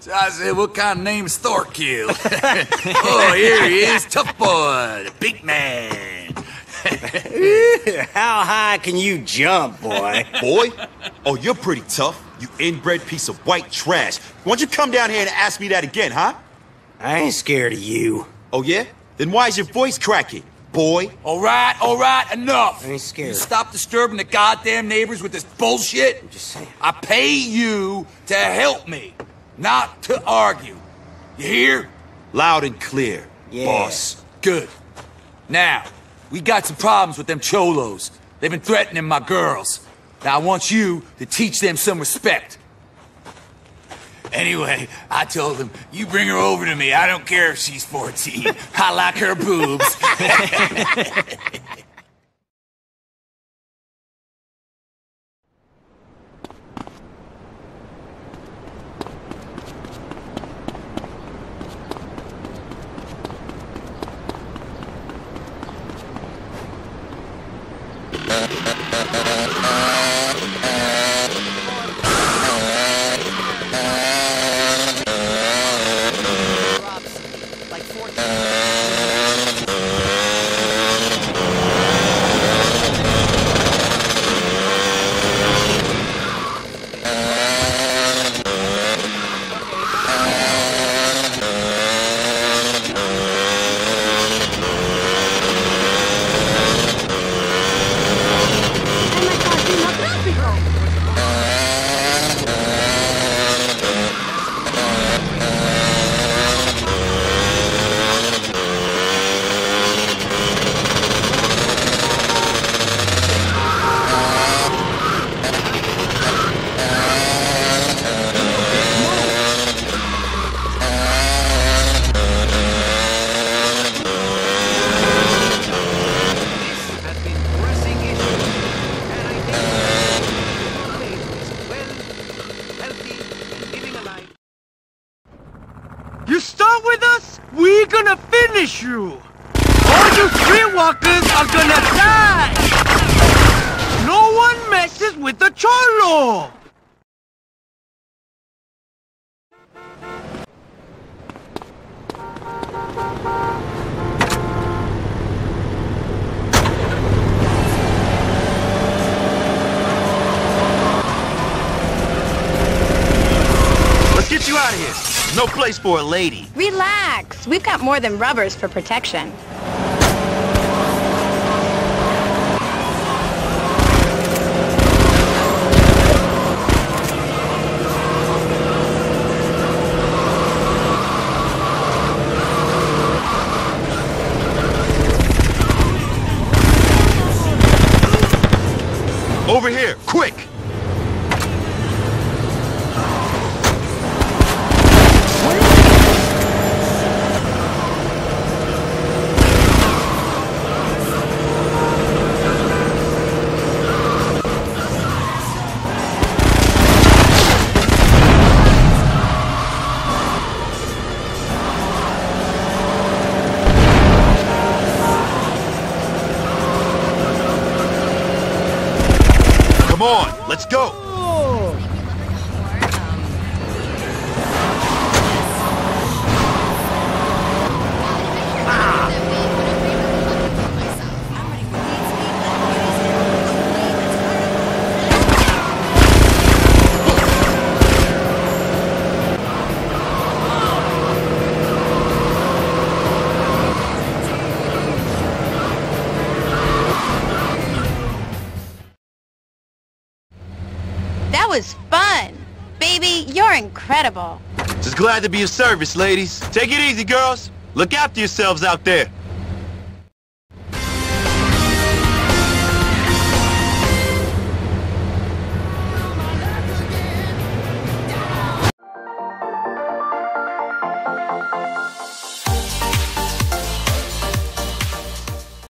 So I said, what kind of name's Thorkill? Oh, here he is, tough boy, the big man. How high can you jump, boy? Boy? Oh, you're pretty tough, you inbred piece of white trash. Why don't you come down here and ask me that again, huh? I ain't scared of you. Oh, yeah? Then why is your voice cracking, boy? All right, enough. I ain't scared. You stop disturbing the goddamn neighbors with this bullshit. I'm just saying. I pay you to help me, not to argue. You hear? Loud and clear, yeah. Boss. Good. Now, we got some problems with them cholos. They've been threatening my girls. Now, I want you to teach them some respect. Anyway, I told him, you bring her over to me. I don't care if she's 14. I like her boobs. You. All you streetwalkers are gonna die! No one messes with the cholo! Let's get you out of here! No place for a lady. Relax. We've got more than rubbers for protection. Over here, quick! Let's go! Incredible. Just glad to be of service, ladies. Take it easy, girls. Look after yourselves out there.